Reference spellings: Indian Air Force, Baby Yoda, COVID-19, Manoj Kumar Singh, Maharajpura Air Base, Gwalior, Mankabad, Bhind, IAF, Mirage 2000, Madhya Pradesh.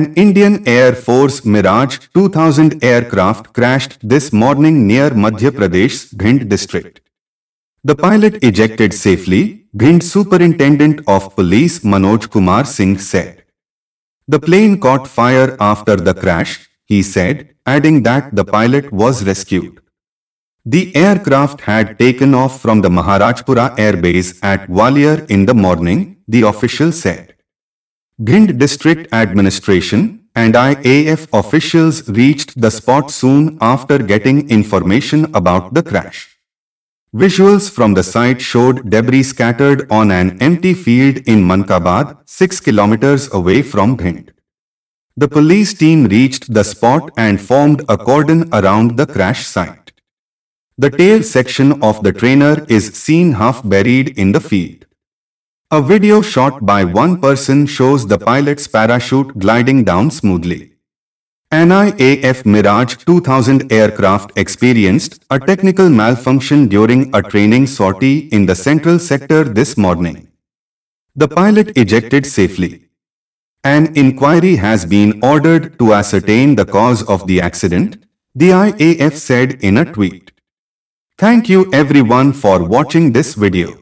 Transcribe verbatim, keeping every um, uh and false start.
An Indian Air Force Mirage two thousand aircraft crashed this morning near Madhya Pradesh's Bhind district. The pilot ejected safely, Bhind Superintendent of Police Manoj Kumar Singh said. The plane caught fire after the crash, he said, adding that the pilot was rescued. The aircraft had taken off from the Maharajpura Air Base at Gwalior in the morning, the official said. Bhind District Administration and I A F officials reached the spot soon after getting information about the crash. Visuals from the site showed debris scattered on an empty field in Mankabad, six kilometers away from Bhind. The police team reached the spot and formed a cordon around the crash site. The tail section of the trainer is seen half buried in the field. A video shot by one person shows the pilot's parachute gliding down smoothly. An I A F Mirage two thousand aircraft experienced a technical malfunction during a training sortie in the central sector this morning. The pilot ejected safely. An inquiry has been ordered to ascertain the cause of the accident, the I A F said in a tweet. Thank you everyone for watching this video.